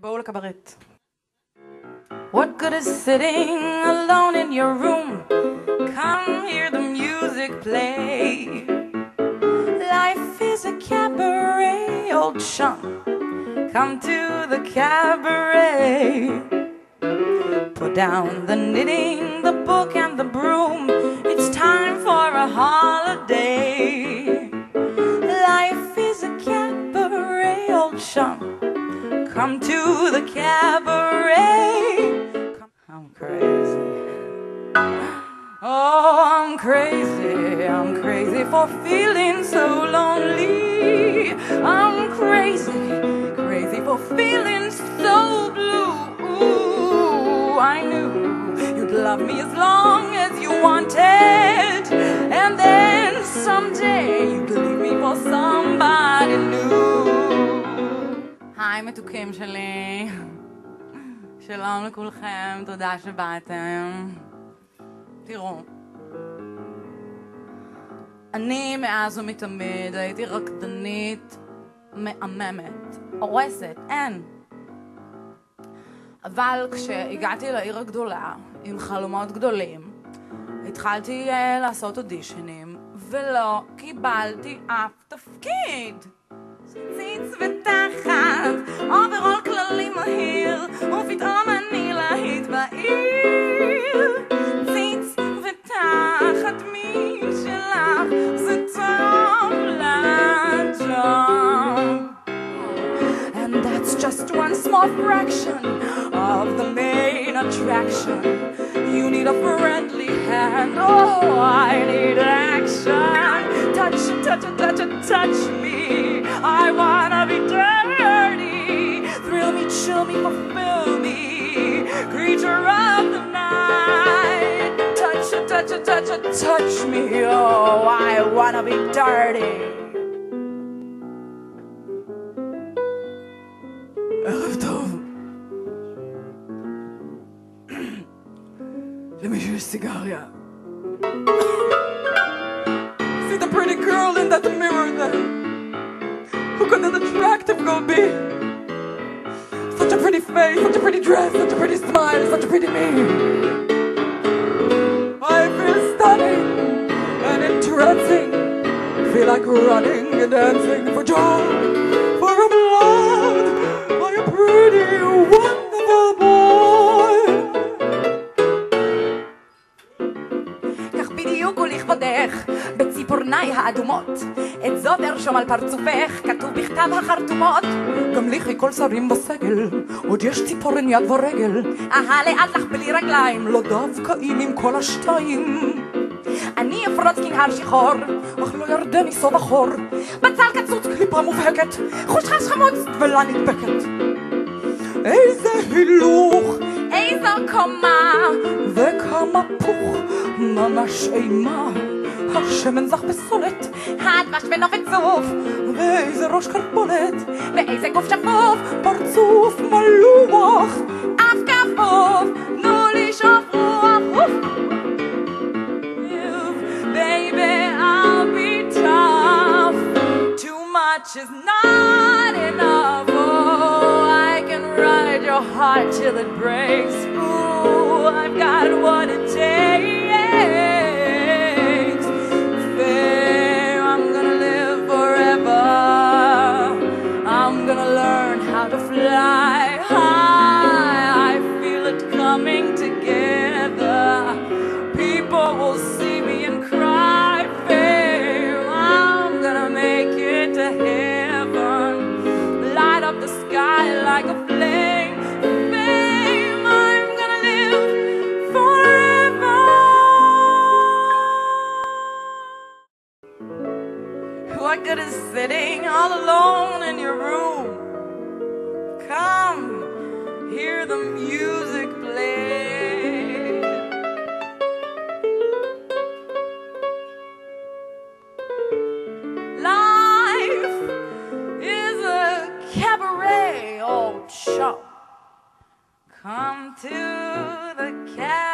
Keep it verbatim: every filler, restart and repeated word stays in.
בואו לקברט. What good is sitting alone in your room? Come hear the music play. Life is a cabaret, old chum. Come to the cabaret. Put down the knitting, the book and the broom. It's time for a holiday. Life is a cabaret, old chum. Come to the cabaret. I'm crazy. Oh, I'm crazy. I'm crazy for feeling so lonely. I'm crazy, crazy for feeling so blue. Ooh, I knew you'd love me as long as you wanted, and then someday you'd leave me for somebody new. היי מתוקים שלי, שלום לכולכם, תודה שבאתם. תראו, אני מאז ומתמיד הייתי רקדנית מהממת, הורסת, אין. אבל כשהגעתי לעיר הגדולה עם חלומות גדולים, התחלתי לעשות אודישנים ולא קיבלתי אף תפקיד. ציץ ותחת, אוברול כללי מהיר, ופתאום אני להיט בעיר. ציץ ותחת מי שלך, זה טוב לג'וב. And that's just one small fraction of the main attraction. You need a friendly hand, oh, I need action. Touch, touch, touch, touch me. I wanna be dirty, thrill me, chill me, fulfill me, creature of the night. Touch, touch, touch, touch me, oh, I wanna be dirty. ערב טוב למישהו יש סיגריה. See the pretty girl in that mirror there. Who could an attractive girl be? Such a pretty face, such a pretty dress, such a pretty smile, such a pretty me. I feel stunning and entrancing. I feel like running and dancing for joy, for I'm loved by a pretty, wonderful boy. כך בדיוק הוליך בדרך בציפורניי האדומות, את זאת ארשום על פרצופך, כתוב בכתב החרטומות. גם לי כל שרים בסגל, עוד יש ציפורן יד ורגל. אהה, לאט לך בלי רגליים, לא דווקא אם עם כל השתיים. אני אפרוץ כנהר שיחור, אך לא ירדני סוב אחור. בצל קצוץ קליפה מובהקת, חושך חמוץ דבלה נדבקת. איזה הילוך, איזו קומה, וכמה פוך, ממש אימה. השמן זך בסולת, הדבש ונופת צוף, ואיזה ראש קרפולת, ואיזה גוף שפוף, פרצוף מלוח, אף כפוף, נו לי שוף רוח. Baby, I'll be tough. Too much is not enough. Oh, I can ride your heart till it breaks. Ooh, I've got what it takes. What good is sitting all alone in your room? Come, hear the music play. Life is a cabaret, old chum. Come to the cabaret.